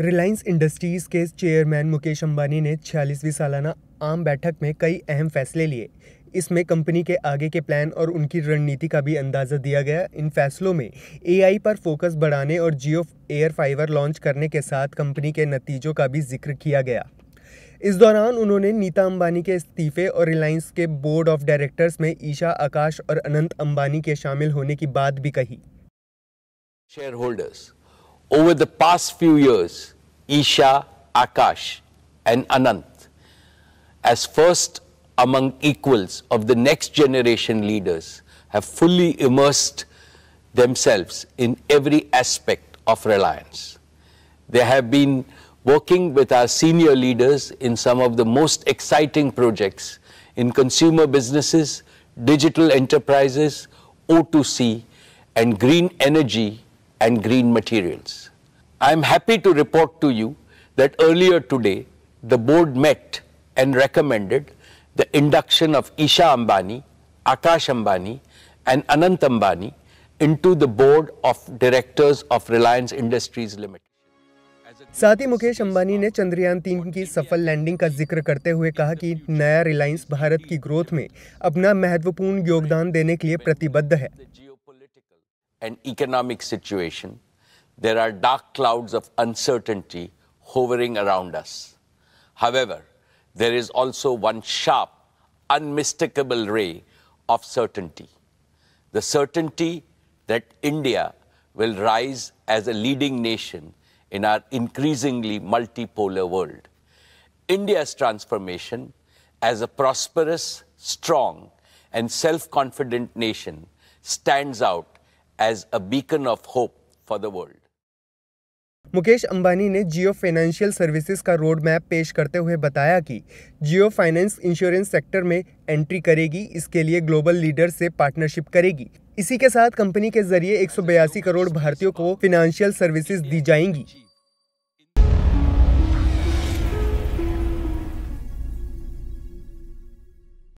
Reliance industries के chairman Mukesh Ambani ने 46वीं सालाना आम बैठक में कई अहम फैसले लिए। इसमें कंपनी के आगे के प्लान और उनकी रणनीति का भी अंदाज़ा दिया गया। इन फैसलों में एआई पर फोकस बढ़ाने और जियो एयरफाइबर लॉन्च करने के साथ कंपनी के नतीजों का भी जिक्र किया गया। इस दौरान उन्होंने नीता अंबानी के इस्तीफे और रिलायंस के बोर्ड ऑफ डायरेक्टर्स में ईशा, आकाश और अनंत अंबानी के शामिल होने की बात भी कही। Shareholders, over the past few years, Isha, Akash and Anant, as first among equals of the next generation leaders, have fully immersed themselves in every aspect of Reliance. They have been working with our senior leaders in some of the most exciting projects in consumer businesses, digital enterprises, O2C and green energy and green materials. I am happy to report to you that earlier today the board met and recommended the induction of Isha Ambani, Akash Ambani and Anant Ambani into the board of directors of Reliance Industries Limited. साथ ही मुकेश अंबानी ने चंद्रयान-3 की सफल landing का जिक्र करते हुए कहा कि नया रिलायंस भारत की ग्रोथ में अपना महत्वपूर्ण योगदान देने के लिए प्रतिबद्ध है। And economic situation, there are dark clouds of uncertainty hovering around us. However, there is also one sharp, unmistakable ray of certainty. The certainty that India will rise as a leading nation in our increasingly multipolar world. India's transformation as a prosperous, strong and self-confident nation stands out as a beacon of hope for the world. Mukesh Ambani ने Jio financial services का road map पेश करते हुए बताया कि Jio finance insurance sector में entry करेगी, इसके लिए ग्लोबल लीडर से पार्टनरशिप करेगी। इसी के साथ कंपनी के जरिए 182 करोड़ भारतीयों को फाइनेंशियल सर्विसेज दी जाएंगी।